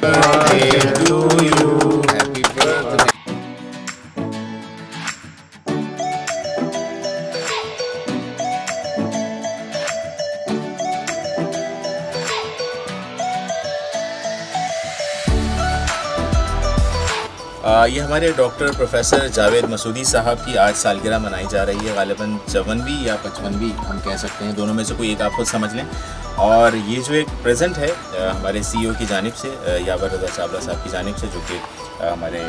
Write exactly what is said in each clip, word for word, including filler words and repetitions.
ये हमारे doctor professor Javed Masoodi साहब की आज सालगिरह मनाई जा रही है, गालिबन चौवनवीं या पचपनवीं हम कह सकते हैं, दोनों में से कोई एक आप खुद समझ लें। और ये जो एक प्रेजेंट है हमारे सीईओ की जानिब से, यावर रजा चावला साहब की जानिब से, जो कि हमारे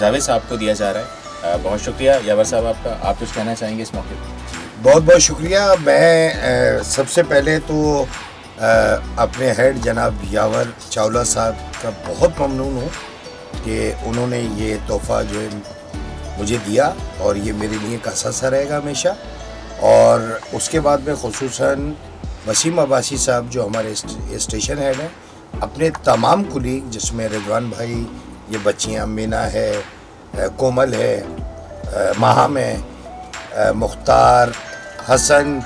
जावेद साहब को दिया जा रहा है। बहुत शुक्रिया यावर साहब आपका। आप कुछ कहना चाहेंगे इस मौके पर? बहुत बहुत शुक्रिया। मैं सबसे पहले तो अपने हेड जनाब यावर चावला साहब का बहुत ममनून हूँ कि उन्होंने ये तोहफ़ा जो है मुझे दिया, और ये मेरे लिए कासा सा रहेगा हमेशा। और उसके बाद में खुसूसन वसीम अब्बासी साहब जो हमारे स्टेशन हेड हैं, अपने तमाम कुलीग जिसमें रिजवान भाई, ये बच्चियां मीना है, कोमल है, महाम है, मुख्तार हसन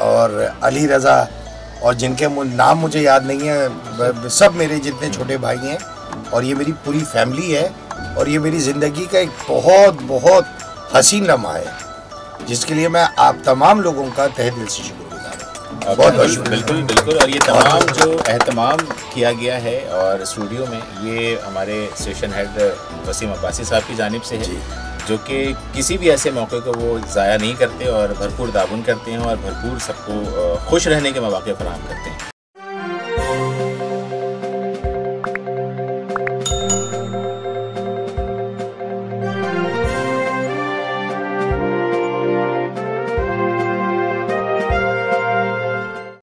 और अली रज़ा, और जिनके नाम मुझे याद नहीं है, सब मेरे जितने छोटे भाई हैं, और ये मेरी पूरी फैमिली है। और ये मेरी ज़िंदगी का एक बहुत बहुत हसीन लम्हा है, जिसके लिए मैं आप तमाम लोगों का तहे दिल से शुक्रगुजार हूँ। बहुत बहुत बिल्कुल बिल्कुल। और ये तमाम जो अहतमाम किया गया है और स्टूडियो में, ये हमारे स्टेशन हेड वसीम अब्बासी साहब की जानिब से है, जो कि किसी भी ऐसे मौके को वो ज़ाया नहीं करते और भरपूर दावन करते हैं और भरपूर सबको खुश रहने के मौके फराहम करते हैं।